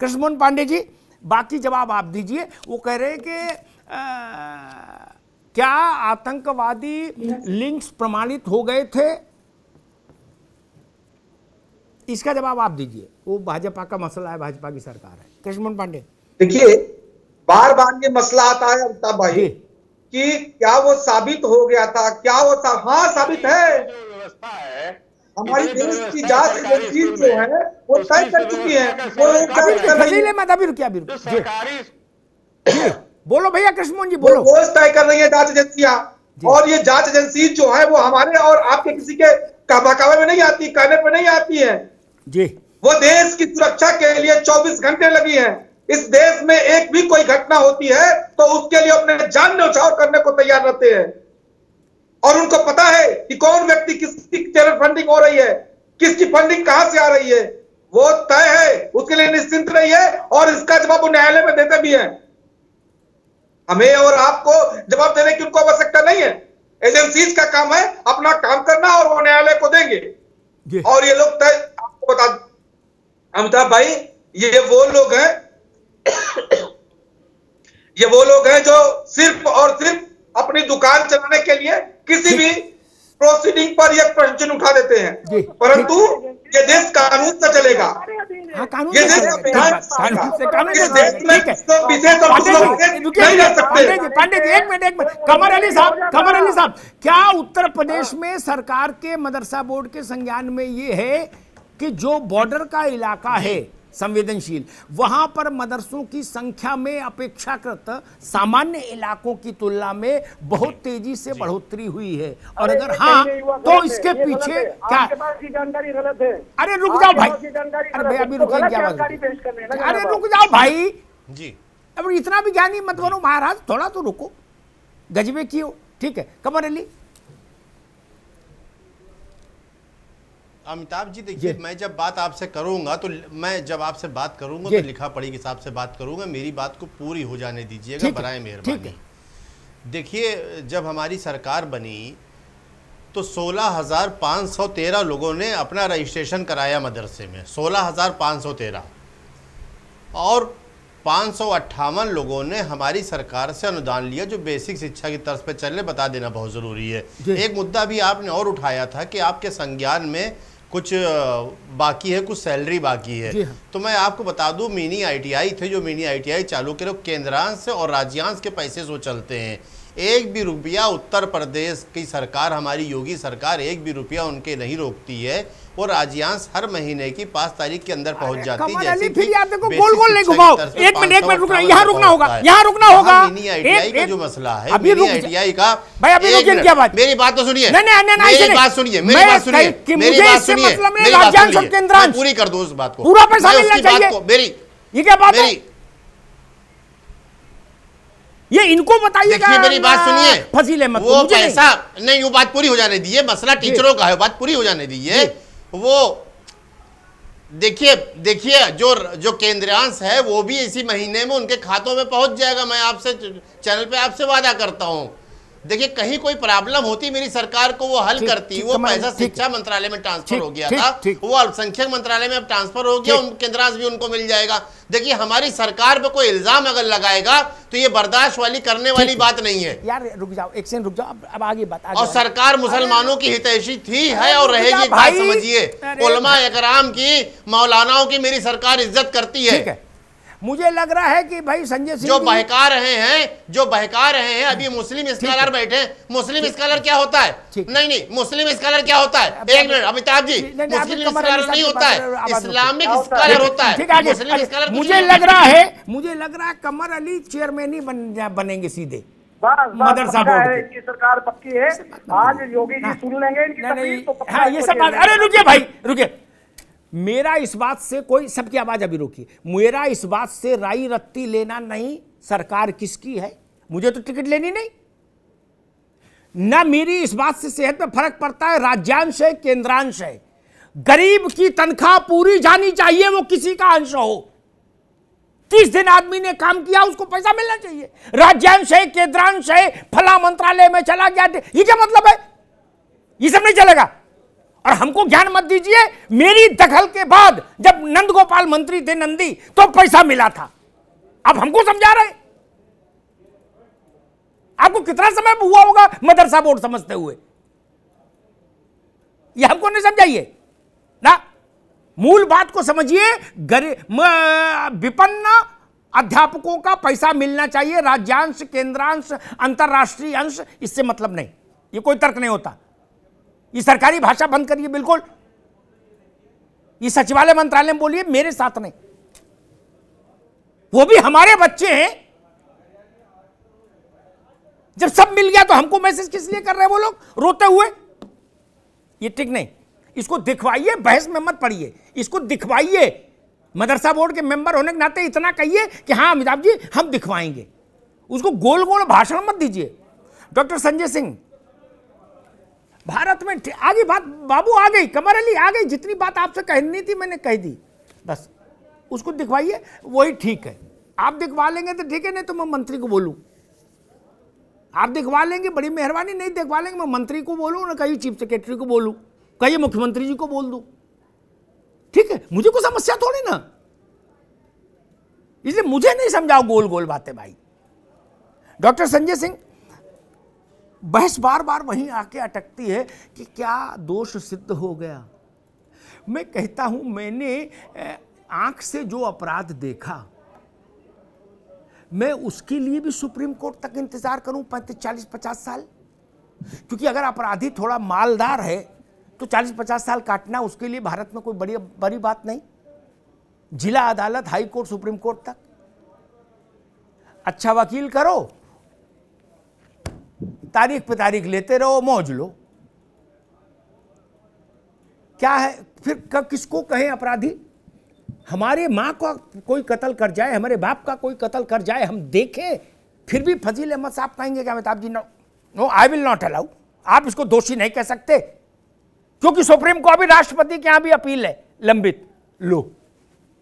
कृष्णमोहन पांडे जी, बाकी जवाब आप दीजिए। वो कह रहे हैं कि क्या आतंकवादी लिंक्स प्रमाणित हो गए थे, इसका जवाब आप दीजिए। वो भाजपा का मसला है, भाजपा की सरकार है। कृष्णमोहन पांडे, देखिए बार बार ये मसला आता है अमिताभ भाई कि क्या वो साबित हो गया था, क्या वो हाँ साबित है। हमारी देश की जांच एजेंसी जो है वो तय कर चुकी है। बोलो भैया कृष्णमोहन जी, बोलो। रोज तय कर रही है जांच एजेंसियां, और ये जांच एजेंसी जो है वो हमारे और आपके किसी के काबा में नहीं आती, कहने पे नहीं आती है जी। वो देश की सुरक्षा के लिए 24 घंटे लगी है। इस देश में एक भी कोई घटना होती है तो उसके लिए अपने जान न्यौछावर करने को तैयार रहते हैं, और उनको पता है कि कौन व्यक्ति किसकी टेरर फंडिंग हो रही है, किसकी फंडिंग कहां से आ रही है, वो तय है। उसके लिए निश्चिंत रही है, और इसका जवाब वो न्यायालय में देते भी है। हमें और आपको जवाब देने की उनको आवश्यकता नहीं है। एजेंसीज का काम है अपना काम करना, और वो न्यायालय को देंगे। और ये लोग तय, आपको बता अमिताभ भाई, ये वो लोग हैं, ये वो लोग हैं जो सिर्फ और सिर्फ अपनी दुकान चलाने के लिए किसी भी प्रोसीडिंग पर यह प्रश्न उठा देते हैं, परंतु ये देश कानून से चलेगा। ये देश कमर अली साहब, क्या उत्तर प्रदेश में सरकार के मदरसा बोर्ड के संज्ञान में ये है कि जो बॉर्डर का इलाका है संवेदनशील, वहां पर मदरसों की संख्या में अपेक्षाकृत सामान्य इलाकों की तुलना में बहुत तेजी से बढ़ोतरी हुई है? और अगर हाँ, तो इसके पीछे क्या जानकारी गलत है? अरे रुक जाओ भाई, अरे भैया अभी रुक जाओ, अरे रुक जाओ भाई जी, अब इतना भी ज्ञानी मत बनो महाराज, थोड़ा तो रुको, गजबे क्यों। ठीक है कमर अली। अमिताभ जी देखिए, मैं जब बात आपसे करूंगा तो तो लिखा पढ़ी के हिसाब से बात करूंगा, मेरी बात को पूरी हो जाने दीजिएगा बराए मेहरबानी। देखिए जब हमारी सरकार बनी तो 16,513 लोगों ने अपना रजिस्ट्रेशन कराया मदरसे में, 16,513, और 558 लोगों ने हमारी सरकार से अनुदान लिया जो बेसिक शिक्षा की तर्ज पर चल रहे, बता देना बहुत ज़रूरी है। एक मुद्दा भी आपने और उठाया था कि आपके संज्ञान में कुछ बाकी है, कुछ सैलरी बाकी है, तो मैं आपको बता दूं मिनी आईटीआई थे, जो मिनी आईटीआई चालू के लोग केंद्रांश से और राज्यांश के पैसे से चलते हैं। एक भी रुपया उत्तर प्रदेश की सरकार, हमारी योगी सरकार, एक भी रुपया उनके नहीं रोकती है, और राज्यांश हर महीने की 5 तारीख के अंदर पहुंच जाती है। जैसे फिर याद देखो, गोल-गोल नहीं घुमाओ, एक मिनट रुकना, यहाँ रुकना होगा, यहाँ रुकना होगा। मिनी आईटीआई का जो मसला है, मिनी आईटीआई का, भाई अभी रुकिए, क्या बात, मेरी बात तो सुनिए, मेरी बात सुनिए, मेरी बात सुनिए, मेरी बात सुनिए, मेरी बात सुनिए, पूरी कर दो उस बात को, पूरा पैसा मिलना चाहिए। मेरी ये क्या बात है, ये इनको बताइएगा। मेरी बात सुनिए, फजील अहमद वो पैसा नहीं, वो बात पूरी हो जाने दीजिए, मसला टीचरों का है, बात पूरी हो जाने दीजिए। वो देखिए जो केंद्रांश है वो भी इसी महीने में उनके खातों में पहुंच जाएगा, मैं आपसे चैनल पे आपसे वादा करता हूं। देखिए कहीं कोई प्रॉब्लम होती मेरी सरकार को वो हल करती। वो पैसा शिक्षा मंत्रालय में ट्रांसफर हो गया था, वो अल्पसंख्यक मंत्रालय में अब ट्रांसफर हो गया, केंद्रांश भी उनको मिल जाएगा। देखिए हमारी सरकार पे कोई इल्जाम अगर लगाएगा तो ये बर्दाश्त वाली करने वाली बात नहीं है यार। रुक जाओ, एक सेकंड रुक जाओ, अब आगे बात। और सरकार मुसलमानों की हितैषी थी, है और रहेगी, बात समझिए। उलमा इकराम की, मौलानाओं की मेरी सरकार इज्जत करती है। मुझे लग रहा है कि भाई संजय सिंह जो बहका रहे हैं अभी मुस्लिम स्कॉलर बैठे। मुस्लिम स्कॉलर क्या होता है? नहीं, मुस्लिम स्कॉलर क्या होता है? एक minute Amitabh ji, Muslim scholar नहीं होता है, इस्लामिक स्कॉलर होता है मुस्लिम स्कॉलर। मुझे लग रहा है कमर अली चेयरमैन ही बनेंगे सीधे मदरसा बोर्ड की। सरकार पक्की है, आज योगी जी सुन लेंगे ये सब बात। अरे रुकिए भाई, रुकिए, मेरा इस बात से कोई, सबकी आवाज अभी रोकी, मेरा इस बात से राई रत्ती लेना नहीं। सरकार किसकी है मुझे तो टिकट लेनी नहीं ना, मेरी इस बात से सेहत पे फर्क पड़ता है। राज्यांश है, केंद्रांश है, गरीब की तनख्वाह पूरी जानी चाहिए, वो किसी का अंश हो। 30 दिन आदमी ने काम किया, उसको पैसा मिलना चाहिए। राज्यांश है, केंद्रांश है, फला मंत्रालय में चला गया, ये क्या मतलब है? ये सब नहीं चलेगा। और हमको ज्ञान मत दीजिए, मेरी दखल के बाद जब नंद गोपाल मंत्री थे नंदी तो पैसा मिला था, अब हमको समझा रहे। आपको कितना समय हुआ होगा मदरसा बोर्ड समझते हुए, ये हमको नहीं समझाइए ना। मूल बात को समझिए, विपन्न अध्यापकों का पैसा मिलना चाहिए, राज्यांश, केंद्रांश, अंतर्राष्ट्रीय अंश इससे मतलब नहीं, ये कोई तर्क नहीं होता। ये सरकारी भाषा बंद करिए बिल्कुल, ये सचिवालय मंत्रालय में बोलिए, मेरे साथ नहीं। वो भी हमारे बच्चे हैं, जब सब मिल गया तो हमको मैसेज किस लिए कर रहे हैं वो लोग रोते हुए, ये ठीक नहीं। इसको दिखवाइए, बहस में मत पड़िए, इसको दिखवाइए। मदरसा बोर्ड के मेंबर होने के नाते इतना कहिए कि हाँ अमिताभ जी हम दिखवाएंगे, उसको गोल गोल भाषण मत दीजिए। डॉक्टर संजय सिंह, भारत में आगे बात बाबू आ गई, कमर अली आ गई, जितनी बात आपसे कहनी थी मैंने कह दी, बस उसको दिखवाइए, वही ठीक है। आप दिखवा लेंगे तो ठीक है, नहीं तो मैं मंत्री को बोलूं। आप दिखवा लेंगे बड़ी मेहरबानी, नहीं दिखवा लेंगे मैं मंत्री को बोलूं, ना कहीं चीफ सेक्रेटरी को बोलूं, कहीं मुख्यमंत्री जी को बोल दूं, ठीक है। मुझे कोई समस्या थोड़ी ना, इसलिए मुझे नहीं समझाओ गोल गोल बातें भाई। डॉक्टर संजय सिंह, बहस बार बार वहीं आके अटकती है कि क्या दोष सिद्ध हो गया। मैं कहता हूं मैंने आंख से जो अपराध देखा, मैं उसके लिए भी सुप्रीम कोर्ट तक इंतजार करूं 35, 40, 50 साल, क्योंकि अगर अपराधी थोड़ा मालदार है तो 40, 50 साल काटना उसके लिए भारत में कोई बड़ी बात नहीं। जिला अदालत, हाई कोर्ट, सुप्रीम कोर्ट तक अच्छा वकील करो, तारीख पे तारीख लेते रहो, मौज लो। क्या है फिर, किसको कहें अपराधी? हमारे माँ का कोई कत्ल कर जाए, हमारे बाप का कोई कत्ल कर जाए, हम देखें, फिर भी फजील अहमद साहब कहेंगे क्या Amitabh ji no, I will not allow, आप इसको दोषी नहीं कह सकते, क्योंकि सुप्रीम कोर्ट, अभी राष्ट्रपति के यहाँ भी अपील है लंबित। लो,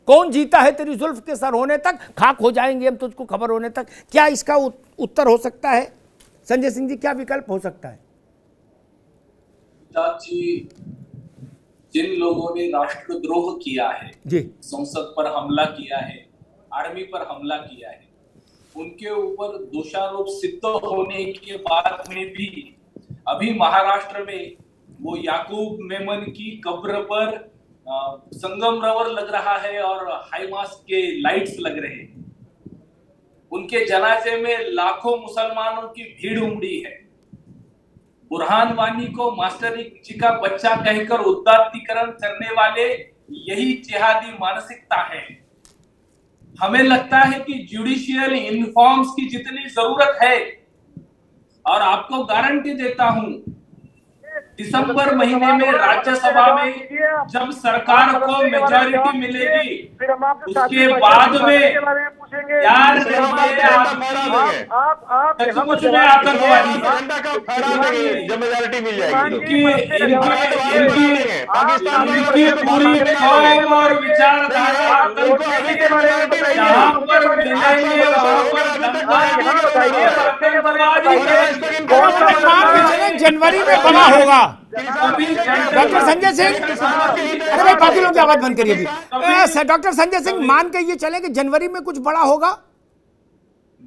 कौन जीता है तेरी जुल्फ के सर होने तक, खाक हो जाएंगे हम तुझको खबर होने तक। क्या इसका उत्तर हो सकता है संजय सिंह जी, क्या विकल्प हो सकता है? जिन लोगों ने राष्ट्रद्रोह किया है जी, संसद पर हमला किया है, आर्मी पर हमला किया है, उनके ऊपर दोषारोप सिद्ध होने के बाद में भी अभी महाराष्ट्र में वो याकूब मेमन की कब्र पर संगमरवर लग रहा है और हाई मास्क के लाइट्स लग रहे हैं। उनके जनाजे में लाखों मुसलमानों की भीड़ उमड़ी है। बुरहानवानी को मास्टर जी का बच्चा कहकर उदात्तीकरण करने वाले यही जिहादी मानसिकता है। हमें लगता है कि जुडिशियल इनफॉर्म्स की जितनी जरूरत है, और आपको गारंटी देता हूं दिसंबर महीने में राज्यसभा में जब सरकार को मेजॉरिटी मिलेगी उसके बाद में यार कुछ में आतंकवादी मिल जाएगी। और विचारधारा जनवरी में बना होगा। डॉक्टर संजय सिंह, अरे भाई बाकी लोग की आवाज बंद करिए अभी। डॉक्टर संजय सिंह, मान के ये चले कि जनवरी में कुछ बड़ा होगा?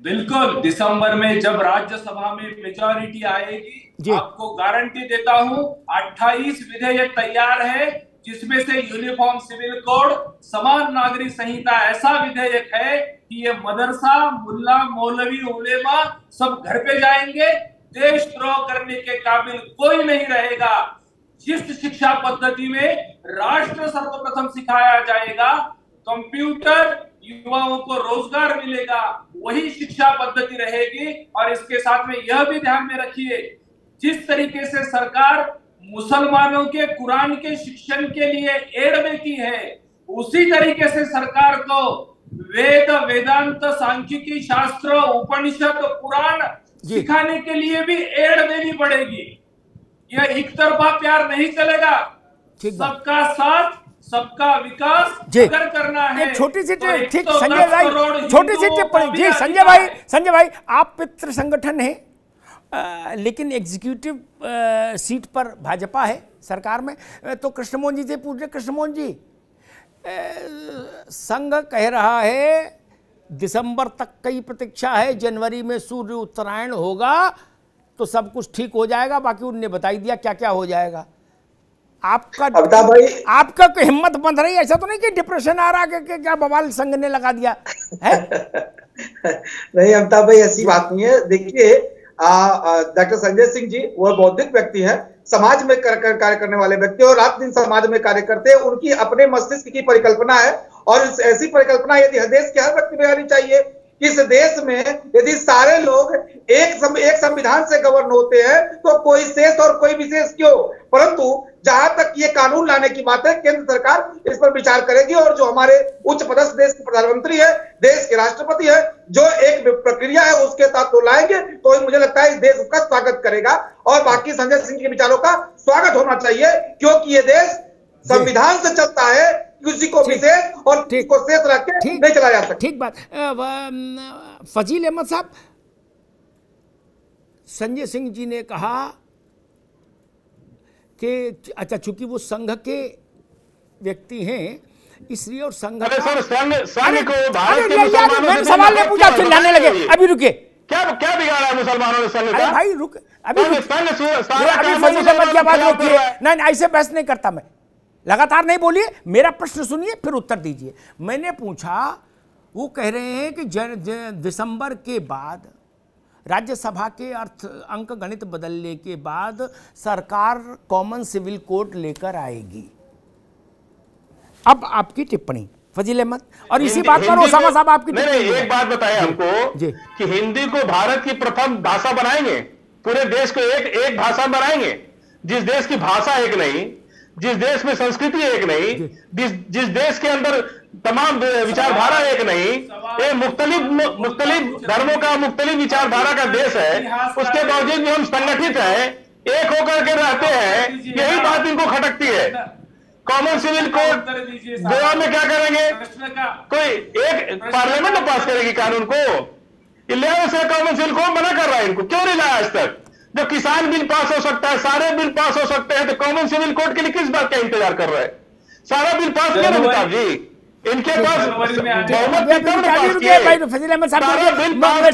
बिल्कुल, दिसंबर में जब राज्यसभा में मेजॉरिटी आएगी, आपको गारंटी देता हूं 28 विधेयक तैयार है, जिसमें से यूनिफॉर्म सिविल कोड, समान नागरिक संहिता ऐसा विधेयक है कि ये मदरसा, मुल्ला, मौलवी, उलेमा सब घर पे जाएंगे, देशद्रोह करने के काबिल कोई नहीं रहेगा। जिस शिक्षा पद्धति में राष्ट्र सर्वप्रथम सिखाया जाएगा, कंप्यूटर, युवाओं को रोजगार मिलेगा, वही शिक्षा पद्धति रहेगी। और इसके साथ में यह भी ध्यान में रखिए, जिस तरीके से सरकार मुसलमानों के कुरान के शिक्षण के लिए एड में की है, उसी तरीके से सरकार को वेद, वेदांत, सांख्यिकी शास्त्र, उपनिषद, पुराण सिखाने के लिए भी एड देनी पड़ेगी। यह एक तरफा प्यार नहीं चलेगा, सबका साथ सबका विकास अगर करना है। छोटी सी ठीक संजय भाई, छोटी सी टिप्पणी जी। संजय भाई, आप पितृ संगठन हैं लेकिन एग्जीक्यूटिव सीट पर भाजपा है सरकार में। तो कृष्णमोहन जी से पूछ रहे, कृष्णमोहन जी संघ कह रहा है दिसंबर तक की प्रतीक्षा है, जनवरी में सूर्य उत्तरायण होगा तो सब कुछ ठीक हो जाएगा, बाकी उनने बताई दिया क्या क्या हो जाएगा। आपका भाई आपका हिम्मत बंध रही, ऐसा तो नहीं कि डिप्रेशन आ रहा कि क्या बवाल संघ ने लगा दिया है? नहीं अमिताभ भाई ऐसी बात नहीं है। देखिए डॉक्टर संजय सिंह जी वह बौद्धिक व्यक्ति हैं, समाज में कार्य करने वाले व्यक्ति और रात दिन समाज में कार्य करते हैं। उनकी अपने मस्तिष्क की परिकल्पना है और ऐसी परिकल्पना यदि देश के हर व्यक्ति में आनी चाहिए। इस देश में यदि सारे लोग एक संविधान से गवर्न होते हैं तो कोई शेष और कोई विशेष क्यों? परंतु जहां तक ये कानून लाने की बात है, केंद्र सरकार इस पर विचार करेगी और जो हमारे उच्च पदस्थ देश के प्रधानमंत्री है, देश के राष्ट्रपति है, जो एक प्रक्रिया है उसके साथ तो लाएंगे तो मुझे लगता है इस देश उसका स्वागत करेगा। और बाकी संजय सिंह के विचारों का स्वागत होना चाहिए क्योंकि ये देश संविधान से चलता है, किसी को विशेष और किसी को शेष रख के नहीं चला जा सकता। ठीक बात। फजील अहमद साहब, संजय सिंह जी ने कहा कि अच्छा चूंकि वो संघ के व्यक्ति हैं इसलिए और संघ सवाल ने पूछा चिल्लाने लगे। अभी रुके, क्या क्या बिगाड़ा है मुसलमानों ने संघ का? भाई रुक, अभी फजील अहमद क्या बात होती है? नहीं ऐसे बहस नहीं करता मैं, लगातार नहीं बोलिए, मेरा प्रश्न सुनिए फिर उत्तर दीजिए। मैंने पूछा, वो कह रहे हैं कि दिसंबर के बाद राज्यसभा के अंक गणित बदलने के बाद सरकार कॉमन सिविल कोड लेकर आएगी। अब आपकी टिप्पणी फजील अहमद, और इसी बात पर ओसामा साहब आपकी टिप्पणी। एक बात बताएं हमको कि हिंदी को भारत की प्रथम भाषा बनाएंगे, पूरे देश को एक भाषा बनाएंगे। जिस देश की भाषा एक नहीं, जिस देश में संस्कृति एक नहीं, जिस देश के अंदर तमाम विचारधारा एक नहीं, ये मुख्तलिफ धर्मों का मुख्तलिफ विचारधारा का देश है, उसके बावजूद भी हम संगठित हैं, एक होकर के रहते हैं। यही बात इनको खटकती है। कॉमन सिविल कोड गोवा में क्या करेंगे? कोई एक पार्लियामेंट में पास करेगी कानून को? से कॉमन सिविल कोड मना कर रहा है, इनको क्यों नहीं लाया आज तक? जब किसान बिल पास हो सकता है, सारे बिल पास हो सकते हैं, तो कॉमन सिविल कोड के लिए किस बात का इंतजार कर रहा है? सारा बिल पास किया ना जी, इनके पास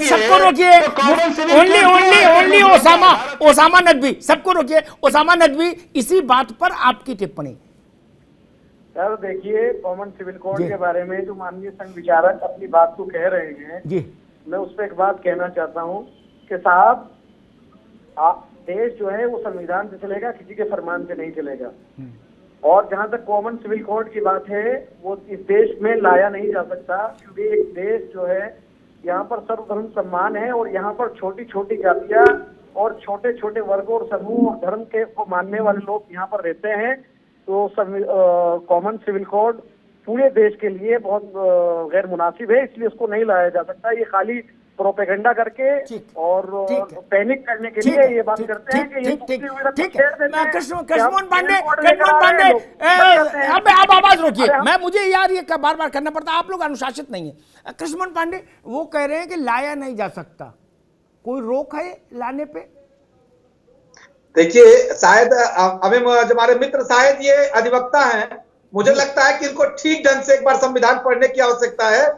सबको रोकिए। ओनली ओसामा नकवी, सबको रोकिए। ओसामा नकवी, इसी बात पर आपकी टिप्पणी। सर देखिए, कॉमन सिविल कोड के बारे में जो माननीय संघ विचारक अपनी बात को कह रहे हैं जी, मैं उस पर एक बात कहना चाहता हूँ कि साहब देश जो है वो संविधान से चलेगा, किसी के फरमान से नहीं चलेगा। और जहां तक कॉमन सिविल कोड की बात है, वो इस देश में लाया नहीं जा सकता क्योंकि एक देश जो है यहाँ पर सर्वधर्म सम्मान है और यहाँ पर छोटी छोटी जातियां और छोटे छोटे वर्गों और समूह और धर्म के को मानने वाले लोग यहाँ पर रहते हैं। तो कॉमन सिविल कोड पूरे देश के लिए बहुत गैर मुनासिब है, इसलिए उसको नहीं लाया जा सकता। ये खाली प्रोपेगेंडा करके और पैनिक करने के लिए ये बात करते हैं कि कृष्णमोहन पांडे। अब आवाज रोकिए, मैं मुझे यार ये बार बार करना पड़ता, आप लोग अनुशासित नहीं है। कृष्णमोहन पांडे वो कह रहे हैं कि लाया नहीं जा सकता, कोई रोक है लाने पे? देखिए शायद अभी हमारे मित्र शायद ये अधिवक्ता हैं, मुझे लगता है कि इनको ठीक ढंग से एक बार संविधान पढ़ने की आवश्यकता है।